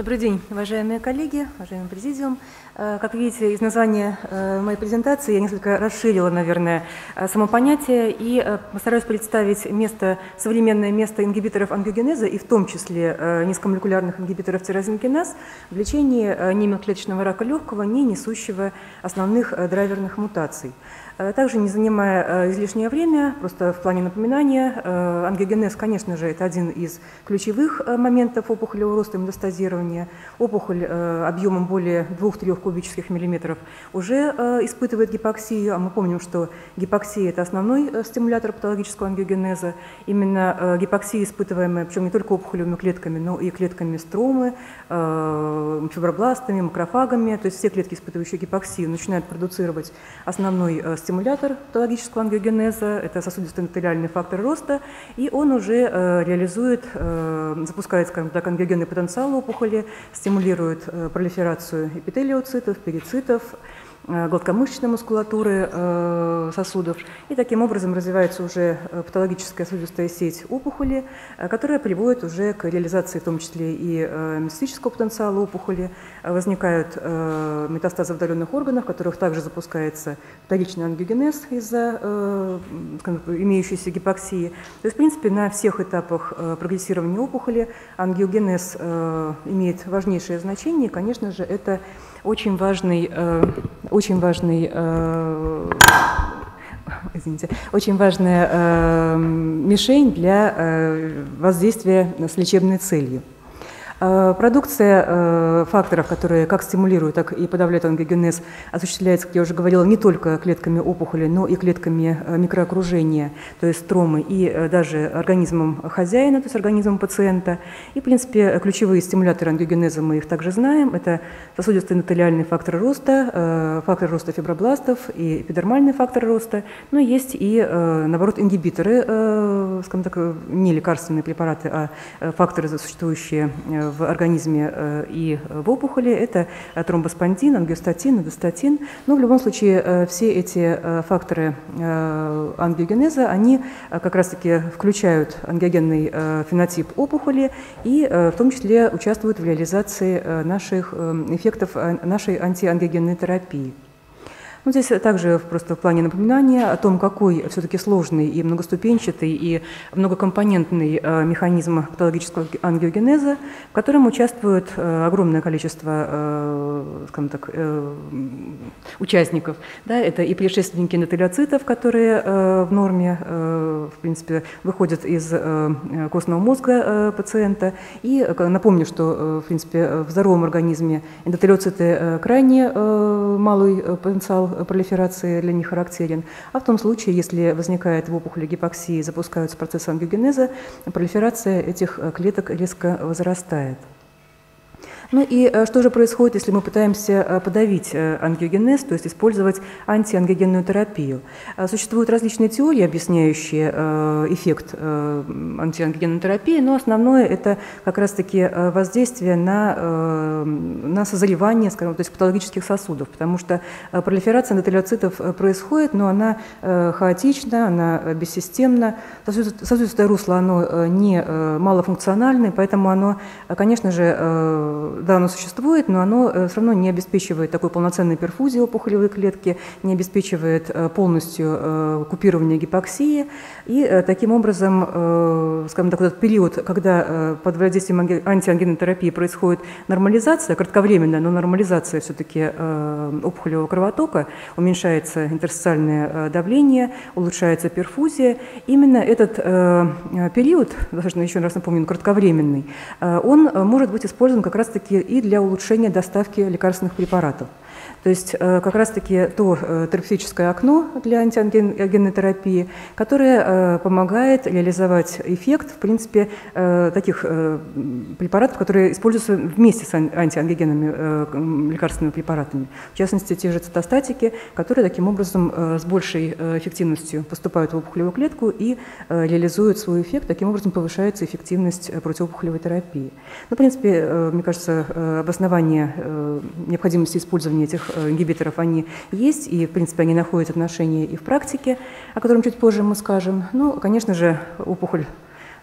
Добрый день, уважаемые коллеги, уважаемый президиум. Как видите, из названия моей презентации я несколько расширила, наверное, само понятие и постараюсь представить современное место ингибиторов ангиогенеза и в том числе низкомолекулярных ингибиторов тирозинкиназ в лечении ни мелкоклеточного рака легкого, ни несущего основных драйверных мутаций. Также, не занимая излишнее время, просто в плане напоминания, ангиогенез, конечно же, это один из ключевых моментов опухолевого роста и метастазирования. Опухоль объемом более 2-3 кубических миллиметров уже испытывает гипоксию, а мы помним, что гипоксия – это основной стимулятор патологического ангиогенеза. Именно гипоксия, испытываемая, причем не только опухолевыми клетками, но и клетками стромы, фибробластами, макрофагами, то есть все клетки, испытывающие гипоксию, начинают продуцировать основной стимулятор патологического ангиогенеза, это сосудисто-эндотелиальный фактор роста, и он уже запускает, скажем так, ангиогенный потенциал опухоли, стимулирует пролиферацию эпителиоцитов, перицитов, гладкомышечной мускулатуры сосудов. И таким образом развивается уже патологическая сосудистая сеть опухоли, которая приводит уже к реализации в том числе и метастатического потенциала опухоли. Возникают метастазы в отдаленных органах, в которых также запускается вторичный ангиогенез из-за имеющейся гипоксии. То есть, в принципе, на всех этапах прогрессирования опухоли ангиогенез имеет важнейшее значение, и, конечно же, это очень важная мишень для воздействия с лечебной целью. Продукция факторов, которые как стимулируют, так и подавляют ангиогенез, осуществляется, как я уже говорила, не только клетками опухоли, но и клетками микроокружения, то есть стромы, и даже организмом хозяина, то есть организмом пациента. И, в принципе, ключевые стимуляторы ангиогенеза, мы их также знаем, это сосудисто-эндотелиальный фактор роста фибробластов и эпидермальный фактор роста, но есть и, наоборот, ингибиторы, скажем так, не лекарственные препараты, а факторы, существующие в организме и в опухоли, это тромбоспондин, ангиостатин, эдостатин. Но в любом случае все эти факторы ангиогенеза, они как раз-таки включают ангиогенный фенотип опухоли и в том числе участвуют в реализации наших эффектов нашей антиангиогенной терапии. Ну, здесь также просто в плане напоминания о том, какой все-таки сложный и многоступенчатый и многокомпонентный механизм патологического ангиогенеза, в котором участвует огромное количество, скажем так, участников. Да, это и предшественники эндотелиоцитов, которые в норме, в принципе, выходят из костного мозга пациента. И напомню, что, в принципе, в здоровом организме эндотелиоциты крайне малый потенциал пролиферации для них характерен, а в том случае, если возникает в опухоли гипоксии, запускаются процессы ангиогенеза, пролиферация этих клеток резко возрастает. Ну и что же происходит, если мы пытаемся подавить ангиогенез, то есть использовать антиангиогенную терапию? Существуют различные теории, объясняющие эффект антиангиогенной терапии, но основное это как раз-таки воздействие на созревание, скажем, то есть патологических сосудов, потому что пролиферация эндотелиоцитов происходит, но она хаотична, она бессистемна, сосудистое русло оно малофункциональное, поэтому оно, конечно же, да, оно существует, но оно все равно не обеспечивает такой полноценной перфузии опухолевой клетки, не обеспечивает полностью купирование гипоксии. И таким образом, скажем так, этот период, когда под воздействием антиангиогенной терапии происходит нормализация, кратковременная, но нормализация все-таки опухолевого кровотока, уменьшается интерстициальное давление, улучшается перфузия. Именно этот период, должен еще раз напомню, кратковременный, он может быть использован как раз-таки и для улучшения доставки лекарственных препаратов. То есть как раз-таки то терапевтическое окно для антиангиогенной терапии, которое помогает реализовать эффект, в принципе, таких препаратов, которые используются вместе с антиангиогенными лекарственными препаратами. В частности, те же цитостатики, которые таким образом с большей эффективностью поступают в опухолевую клетку и реализуют свой эффект, таким образом повышается эффективность противоопухолевой терапии. Ну, в принципе, мне кажется, обоснование необходимости использования этих ингибиторов они есть, и, в принципе, они находят отношения и в практике, о котором чуть позже мы скажем. Ну, конечно же, опухоль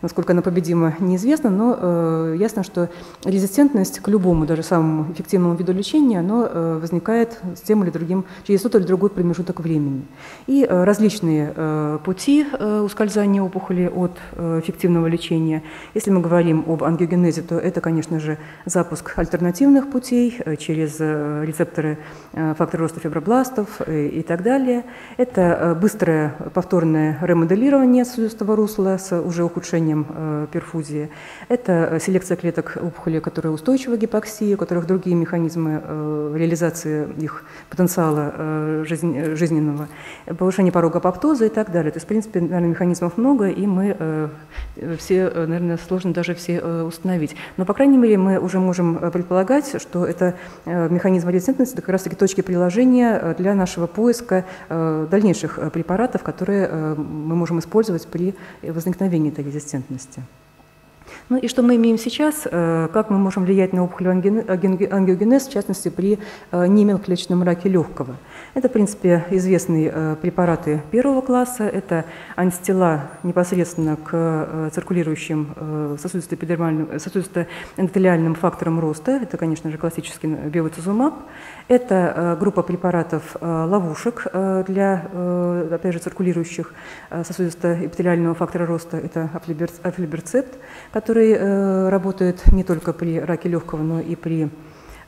Насколько она победима, неизвестно, но ясно, что резистентность к любому, даже самому эффективному виду лечения, она возникает с тем или другим, через тот или другой промежуток времени. И различные пути ускользания опухоли от эффективного лечения. Если мы говорим об ангиогенезе, то это, конечно же, запуск альтернативных путей через рецепторы фактора роста фибробластов и так далее. Это быстрое повторное ремоделирование сосудистого русла с уже ухудшением перфузии. Это селекция клеток опухоли, которые устойчивы к гипоксии, у которых другие механизмы реализации их потенциала жизненного, повышение порога апоптоза и так далее. То есть, в принципе, наверное, механизмов много, и мы все, наверное, сложно даже все установить. Но, по крайней мере, мы уже можем предполагать, что это механизм резистентности, это как раз-таки точки приложения для нашего поиска дальнейших препаратов, которые мы можем использовать при возникновении этой резистентности. Ну и что мы имеем сейчас, как мы можем влиять на опухоль ангиогенез, в частности, при немелкоклеточном раке легкого. Это, в принципе, известные препараты первого класса, это антитела непосредственно к циркулирующим сосудисто-эндотелиальным факторам роста, это, конечно же, классический бевацизумаб, это группа препаратов ловушек для, опять же, циркулирующих сосудисто-эпителиального фактора роста, это афлиберцепт, который работает не только при раке легкого, но и при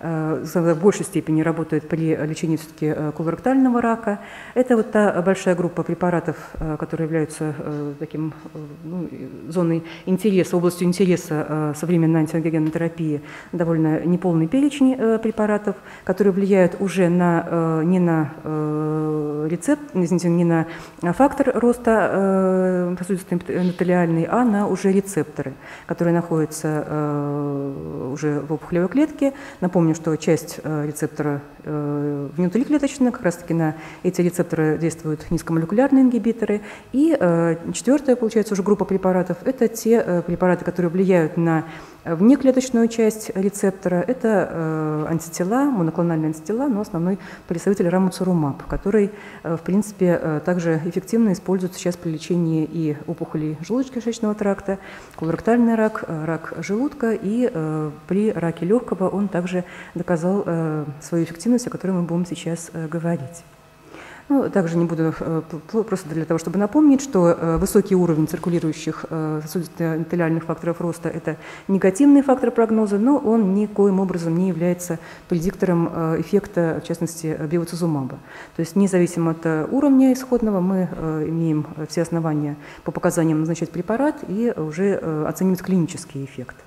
в большей степени работает при лечении все-таки колоректального рака. Это вот та большая группа препаратов, которые являются таким, зоной интереса, областью интереса современной антиангиогенной терапии, довольно неполный перечень препаратов, которые влияют уже не на фактор роста сосудисто-эндотелиальный, а на уже рецепторы, которые находятся уже в опухолевой клетке. Напомню, что часть рецептора внутриклеточная, как раз-таки на эти рецепторы действуют низкомолекулярные ингибиторы. И четвертая, получается, уже группа препаратов – это те препараты, которые влияют на внеклеточную часть рецептора. Это антитела, моноклональные антитела, но основной представитель рамуцирумаб, который, в принципе, также эффективно используется сейчас при лечении и опухолей желудочно-кишечного тракта, колоректальный рак, рак желудка, и при раке легкого он также доказал свою эффективность, о которой мы будем сейчас говорить. Также не буду, просто для того, чтобы напомнить, что высокий уровень циркулирующих сосудисто-эндотелиальных факторов роста – это негативный фактор прогноза, но он никоим образом не является предиктором эффекта, в частности, бевацизумаба. То есть независимо от уровня исходного мы имеем все основания по показаниям назначать препарат и уже оценивать клинический эффект.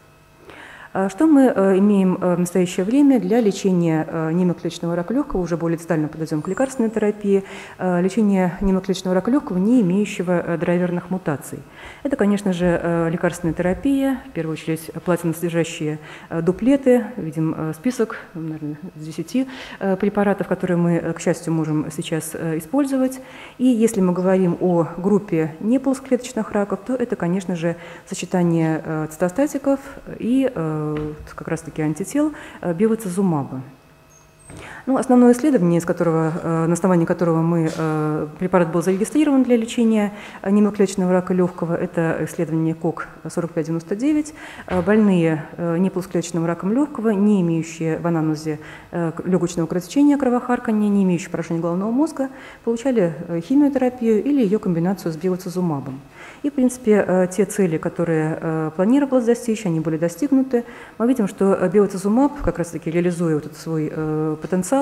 Что мы имеем в настоящее время для лечения немелкоклеточного рака легкого, уже более детально подойдем к лекарственной терапии, лечения немелкоклеточного рака легкого, не имеющего драйверных мутаций. Это, конечно же, лекарственная терапия, в первую очередь платиносодержащие дуплеты, видим список, наверное, с 10 препаратов, которые мы, к счастью, можем сейчас использовать. И если мы говорим о группе неплоскоклеточных раков, то это, конечно же, сочетание цитостатиков и как раз-таки антител бевацизумаба. Основное исследование, на основании которого препарат был зарегистрирован для лечения немелкоклеточного рака легкого, это исследование КОК-4599. Больные неплоскоклеточным раком легкого, не имеющие в анамнезе легочного кровотечения, кровохаркания, не имеющие поражения головного мозга, получали химиотерапию или ее комбинацию с бевацизумабом. И, в принципе, те цели, которые планировалось достичь, они были достигнуты. Мы видим, что бевацизумаб, как раз-таки реализуя вот этот свой потенциал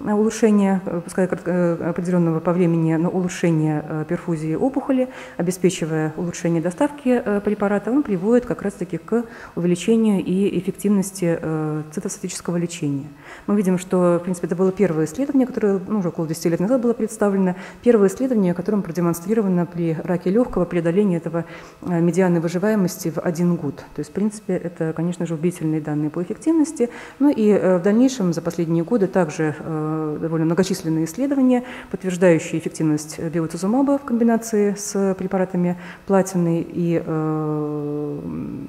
улучшения, пускай определенного по времени, но улучшения перфузии опухоли, обеспечивая улучшение доставки препарата, он приводит как раз-таки к увеличению и эффективности цитостатического лечения. Мы видим, что, в принципе, это было первое исследование, которое уже около 10 лет назад было представлено, первое исследование, которым продемонстрировано при раке легкого преодоление этого медианы выживаемости в 1 год. То есть, в принципе, это, конечно же, убедительные данные по эффективности, но и в дальнейшем за последние годы также также довольно многочисленные исследования, подтверждающие эффективность бевацизумаба в комбинации с препаратами платины и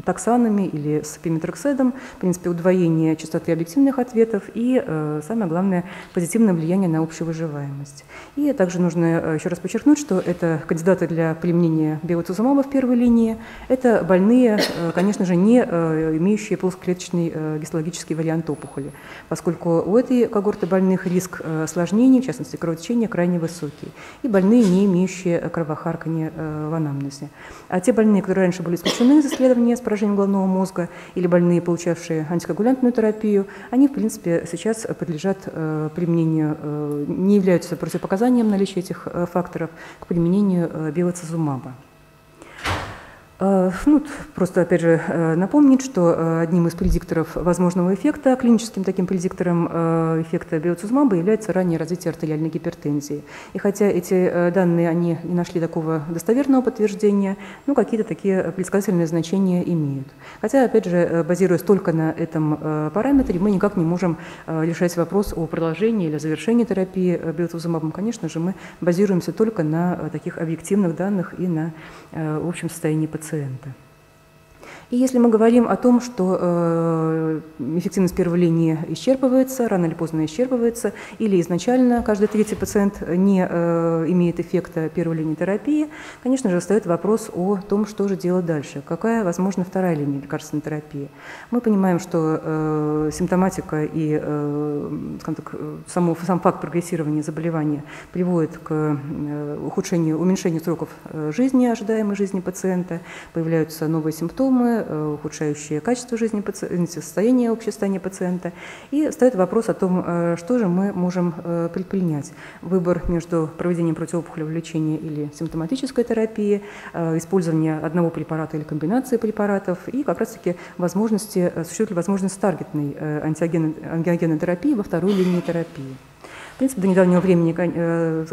таксанами или с пеметрекседом. В принципе, удвоение частоты объективных ответов и, самое главное, позитивное влияние на общую выживаемость. И также нужно еще раз подчеркнуть, что это кандидаты для применения бевацизумаба в первой линии. Это больные, конечно же, не имеющие плоскоклеточный гистологический вариант опухоли, поскольку у этой когорты больных риск осложнений, в частности кровотечения, крайне высокий, и больные, не имеющие кровохаркания в анамнезе. А те больные, которые раньше были исключены из исследования с поражением головного мозга или больные, получавшие антикоагулянтную терапию, они, в принципе, сейчас подлежат применению, не являются противопоказанием наличия этих факторов к применению бевацизумаба. Ну, просто, опять же, напомнить, что одним из предикторов возможного эффекта, клиническим таким предиктором эффекта бевацизумаба является раннее развитие артериальной гипертензии. И хотя эти данные, они не нашли такого достоверного подтверждения, но какие-то такие предсказательные значения имеют. Хотя, опять же, базируясь только на этом параметре, мы никак не можем решать вопрос о продолжении или завершении терапии бевацизумабом. Конечно же, мы базируемся только на таких объективных данных и на общем состоянии пациента. И если мы говорим о том, что эффективность первой линии исчерпывается, рано или поздно исчерпывается, или изначально каждый третий пациент не имеет эффекта первой линии терапии, конечно же, встает вопрос о том, что же делать дальше, какая, возможно, вторая линия лекарственной терапии. Мы понимаем, что симптоматика и сам факт прогрессирования заболевания приводит к ухудшению, уменьшению сроков жизни, ожидаемой жизни пациента, появляются новые симптомы, ухудшающие качество жизни пациента, состояние, общее состояние пациента. И встает вопрос о том, что же мы можем предпринять. Выбор между проведением противоопухолевого лечения или симптоматической терапии, использование одного препарата или комбинации препаратов и как раз-таки возможности, существует ли возможность таргетной ангиогенной терапии во второй линии терапии. В принципе, до недавнего времени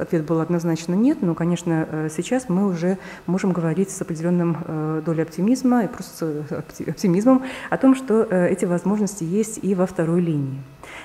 ответ был однозначно нет, но, конечно, сейчас мы уже можем говорить с определенным долей оптимизма и просто с оптимизмом о том, что эти возможности есть и во второй линии.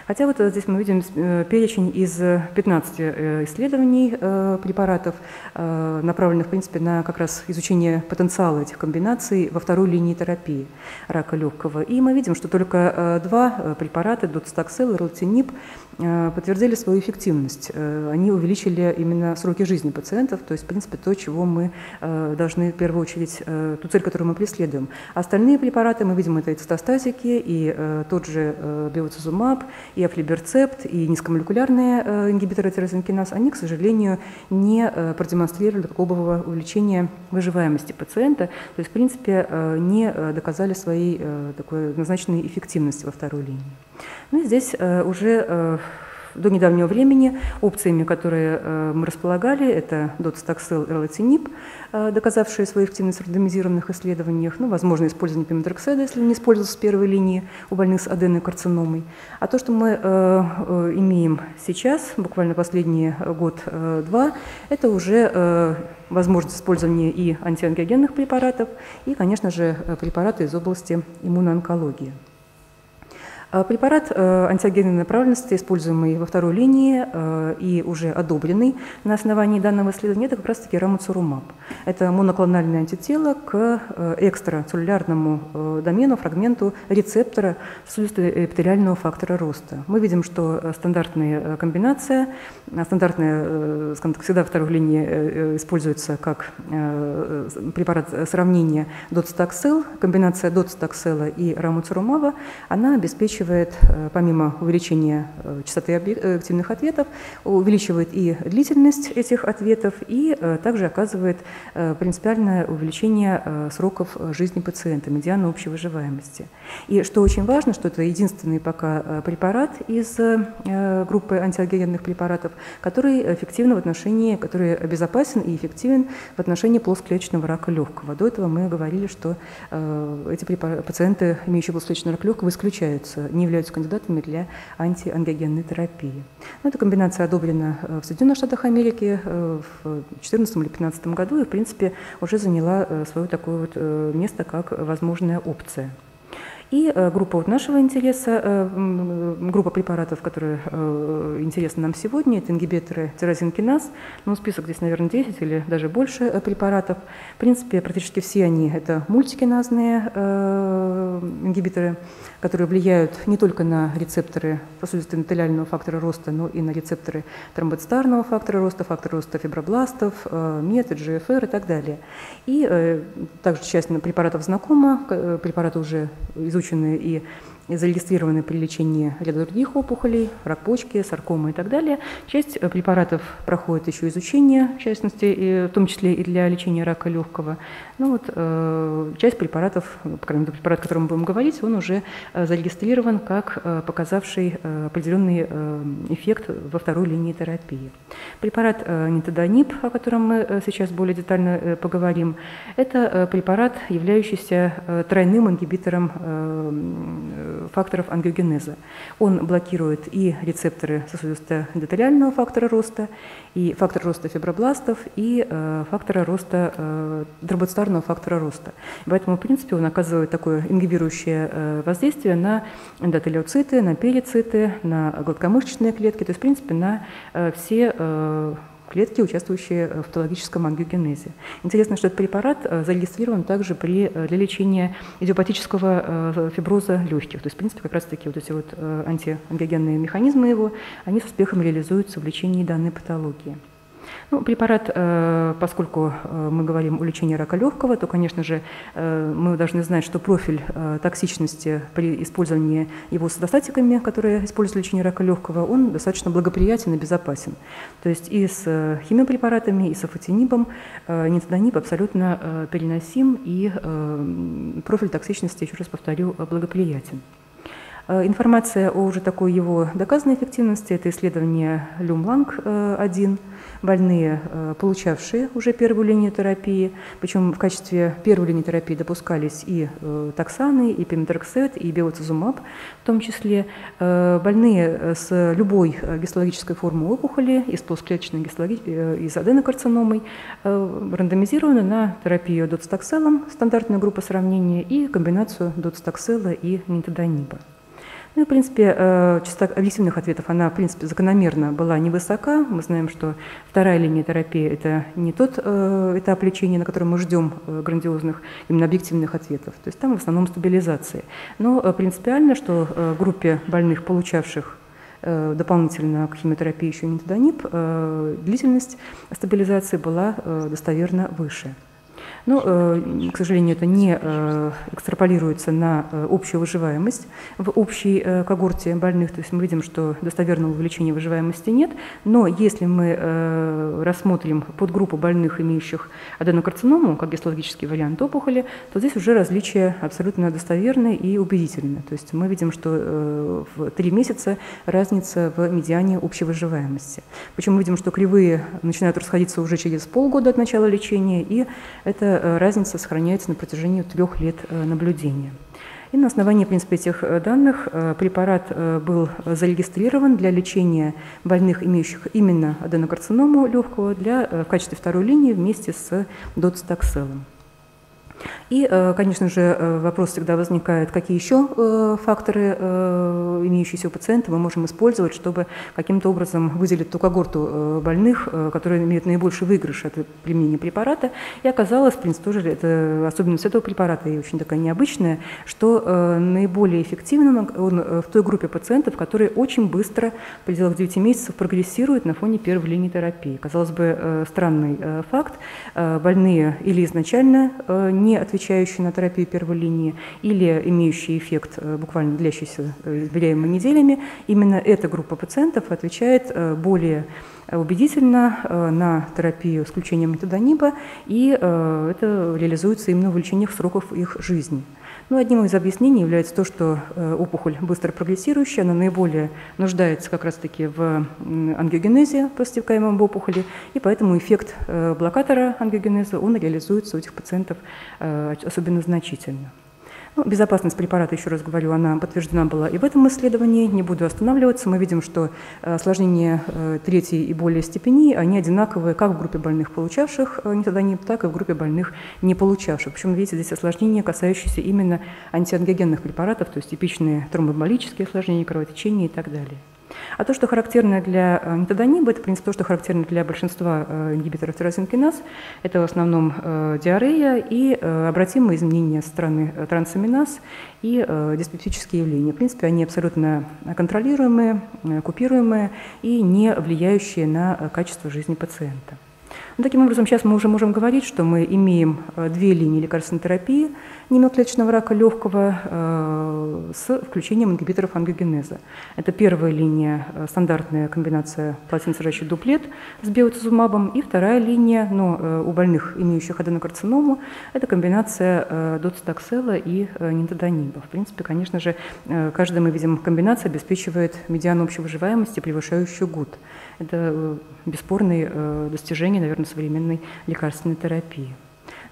Хотя вот здесь мы видим перечень из 15 исследований препаратов, направленных, в принципе, на как раз изучение потенциала этих комбинаций во второй линии терапии рака легкого. И мы видим, что только два препарата, доцетаксел и эрлотиниб, подтвердили свою эффективность. Они увеличили именно сроки жизни пациентов, то есть, в принципе, то, чего мы должны в первую очередь, ту цель, которую мы преследуем. Остальные препараты, мы видим, это и цитостатики, и тот же бевацизумаб, и афлиберцепт, и низкомолекулярные ингибиторы тирозинкиназ, они, к сожалению, не продемонстрировали такого увеличения выживаемости пациента, то есть, в принципе, не доказали своей такой назначенной эффективности во второй линии. Ну и здесь уже до недавнего времени опциями, которые мы располагали, это доцетаксел и эрлотиниб, доказавшие свою эффективность в рандомизированных исследованиях, ну, возможно, использование пеметрекседа, если не использовался в первой линии у больных с аденокарциномой. А то, что мы имеем сейчас, буквально последний год-два, это уже возможность использования и антиангиогенных препаратов, и, конечно же, препараты из области иммуноонкологии. Препарат антиогенной направленности, используемый во второй линии и уже одобренный на основании данного исследования, это как раз-таки рамуцирумаб. Это моноклональное антитело к экстрацеллюлярному домену, фрагменту рецептора сосудисто-эпителиального фактора роста. Мы видим, что стандартная комбинация, стандартная, скажем так, всегда во второй линии используется как препарат сравнения доцетаксел, комбинация доцетаксела и рамуцирумаба, она обеспечивает, помимо увеличения частоты объективных ответов, увеличивает и длительность этих ответов, и также оказывает принципиальное увеличение сроков жизни пациента, медиана общей выживаемости. И что очень важно, что это единственный пока препарат из группы антиаллергенных препаратов, который эффективен в отношении, который безопасен и эффективен в отношении плоскоклеточного рака легкого. До этого мы говорили, что эти пациенты, имеющие плоскоклеточный рак легкого, исключаются, не являются кандидатами для антиангиогенной терапии. Но эта комбинация одобрена в Соединенных Штатах Америки в 2014 или 2015 году и, в принципе, уже заняла свое такое вот место как возможная опция. И группа вот нашего интереса, группа препаратов, которые интересны нам сегодня, это ингибиторы тирозинкиназ. Ну, список здесь, наверное, 10 или даже больше препаратов. В принципе, практически все они – это мультикиназные ингибиторы, которые влияют не только на рецепторы сосудисто-эпителиального фактора роста, но и на рецепторы тромбоцитарного фактора роста фибробластов, MET, GFR и так далее. И также часть препаратов знакома, препараты уже изученные и зарегистрированы при лечении ряда других опухолей, рак почки, саркомы и так далее. Часть препаратов проходит еще изучение, в частности, и, в том числе и для лечения рака легкого. Ну, вот, часть препаратов, по крайней мере, препарат, о котором мы будем говорить, он уже зарегистрирован как показавший определенный эффект во второй линии терапии. Препарат нитодониб, о котором мы сейчас более детально поговорим, это препарат, являющийся тройным ингибитором факторов ангиогенеза. Он блокирует и рецепторы сосудисто-эпителиального фактора роста, и фактор роста фибробластов, и фактора роста, тромбоцитарного фактора роста. Поэтому, в принципе, он оказывает такое ингибирующее воздействие на эндотелиоциты, на перициты, на гладкомышечные клетки, то есть, в принципе, на все клетки, участвующие в патологическом ангиогенезе. Интересно, что этот препарат зарегистрирован также для лечения идиопатического фиброза легких. То есть, в принципе, как раз-таки вот эти вот антиангиогенные механизмы его, они с успехом реализуются в лечении данной патологии. Ну, препарат, поскольку мы говорим о лечении рака легкого, то, конечно же, мы должны знать, что профиль токсичности при использовании его с достатиками, которые используются для лечения рака легкого, он достаточно благоприятен и безопасен. То есть и с химиопрепаратами, и с афатинибом нитодониб абсолютно переносим, и профиль токсичности, еще раз повторю, благоприятен. Информация о уже такой его доказанной эффективности – это исследование Лум-Ланг-1, больные, получавшие уже первую линию терапии, причем в качестве первой линии терапии допускались и токсаны, и пеметрексед, и бевацизумаб, в том числе больные с любой гистологической формой опухоли, и с плоскоклеточной гистологической, и с аденокарциномой, рандомизированы на терапию доцетакселом, стандартная группа сравнения, и комбинацию доцетаксела и нитодониба. Ну и, в принципе, частота объективных ответов, она, в принципе, закономерно была невысока. Мы знаем, что вторая линия терапии – это не тот этап лечения, на котором мы ждем грандиозных именно объективных ответов. То есть там в основном стабилизации. Но принципиально, что в группе больных, получавших дополнительно к химиотерапии еще нитодониб, длительность стабилизации была достоверно выше. Но, к сожалению, это не экстраполируется на общую выживаемость в общей когорте больных. То есть мы видим, что достоверного увеличения выживаемости нет. Но если мы рассмотрим подгруппу больных, имеющих аденокарциному, как гистологический вариант опухоли, то здесь уже различия абсолютно достоверны и убедительны. То есть мы видим, что в 3 месяца разница в медиане общей выживаемости. Причем мы видим, что кривые начинают расходиться уже через полгода от начала лечения, и это разница сохраняется на протяжении 3 лет наблюдения. И на основании, в принципе, этих данных препарат был зарегистрирован для лечения больных, имеющих именно аденокарциному легкого, в качестве второй линии вместе с доцетакселом. И, конечно же, вопрос всегда возникает, какие еще факторы, имеющиеся у пациента, мы можем использовать, чтобы каким-то образом выделить ту когорту больных, которые имеют наибольший выигрыш от применения препарата. И оказалось, в принципе, тоже это особенность этого препарата и очень такая необычная, что наиболее эффективен он в той группе пациентов, которые очень быстро, в пределах 9 месяцев, прогрессируют на фоне первой линии терапии. Казалось бы, странный факт, больные или изначально не отвечающие на терапию первой линии, или имеющие эффект, буквально длящийся, измеряемый неделями, именно эта группа пациентов отвечает более убедительно на терапию с включением нитодониба, и это реализуется именно в увеличениях сроков их жизни. Но одним из объяснений является то, что опухоль быстро прогрессирующая, она наиболее нуждается как раз-таки в ангиогенезе, проистекаемом в опухоли, и поэтому эффект блокатора ангиогенеза, он реализуется у этих пациентов особенно значительно. Безопасность препарата, еще раз говорю, она подтверждена была и в этом исследовании, не буду останавливаться. Мы видим, что осложнения третьей и более степени, они одинаковые как в группе больных, получавших нитодониб, так и в группе больных, не получавших. Причем, видите, здесь осложнения, касающиеся именно антиангиогенных препаратов, то есть типичные тромбоэмболические осложнения, кровотечения и так далее. А то, что характерно для нитодониба, это, в принципе, то, что характерно для большинства ингибиторов тирозинкиназ, это в основном диарея и обратимые изменения со стороны трансаминаз и диспептические явления. В принципе, они абсолютно контролируемые, купируемые и не влияющие на качество жизни пациента. Но таким образом, сейчас мы уже можем говорить, что мы имеем две линии лекарственной терапии немноклеточного рака легкого с включением ингибиторов ангиогенеза. Это первая линия, стандартная комбинация платиносодержащий дуплет с бевацизумабом, и вторая линия, но у больных, имеющих аденокарциному, это комбинация доцетаксела и нитодониба. В принципе, конечно же, каждая, мы видим, комбинация обеспечивает медиану общей выживаемости, превышающую год. Это бесспорные достижения, наверное, современной лекарственной терапии.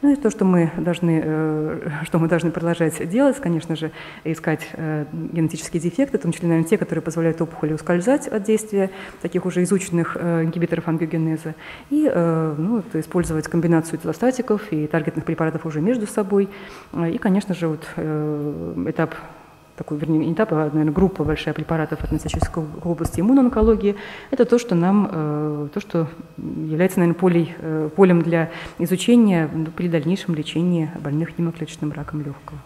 Ну и то, что мы должны продолжать делать, конечно же, искать генетические дефекты, в том числе, наверное, те, которые позволяют опухоли ускользать от действия таких уже изученных ингибиторов ангиогенеза, и использовать комбинацию телостатиков и таргетных препаратов уже между собой. И, конечно же, группа большая препаратов, относящихся к области иммуноонкологии, это то, что является, наверное, полем для изучения при дальнейшем лечении больных немоклеточным раком легкого.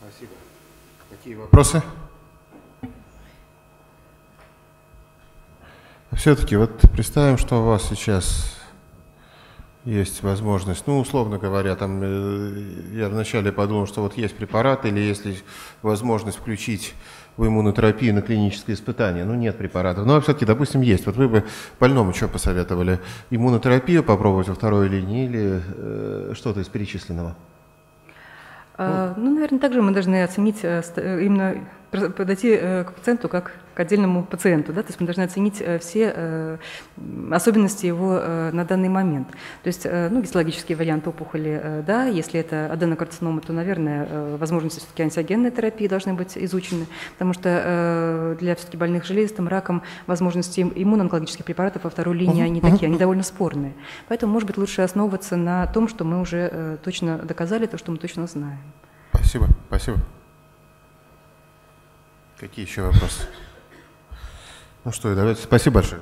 Спасибо. Какие вопросы? Все-таки представим, что у вас сейчас есть возможность, условно говоря, я вначале подумал, что есть препарат, или есть возможность включить в иммунотерапию на клиническое испытание, нет препаратов, но все-таки, допустим, есть. Вы бы больному что посоветовали? Иммунотерапию попробовать во второй линии или что-то из перечисленного? Наверное, также мы должны оценить именно, подойти к пациенту как к отдельному пациенту, да? То есть мы должны оценить все особенности его на данный момент. То есть гистологический вариант опухоли, да, если это аденокарцинома, то, наверное, возможности все-таки антиогенной терапии должны быть изучены, потому что для все-таки больных железистым раком возможности иммуноонкологических препаратов во второй линии, они такие, они довольно спорные. Поэтому, может быть, лучше основываться на том, что мы уже точно доказали, то, что мы точно знаем. Спасибо, спасибо. Какие еще вопросы? Давайте. Спасибо большое.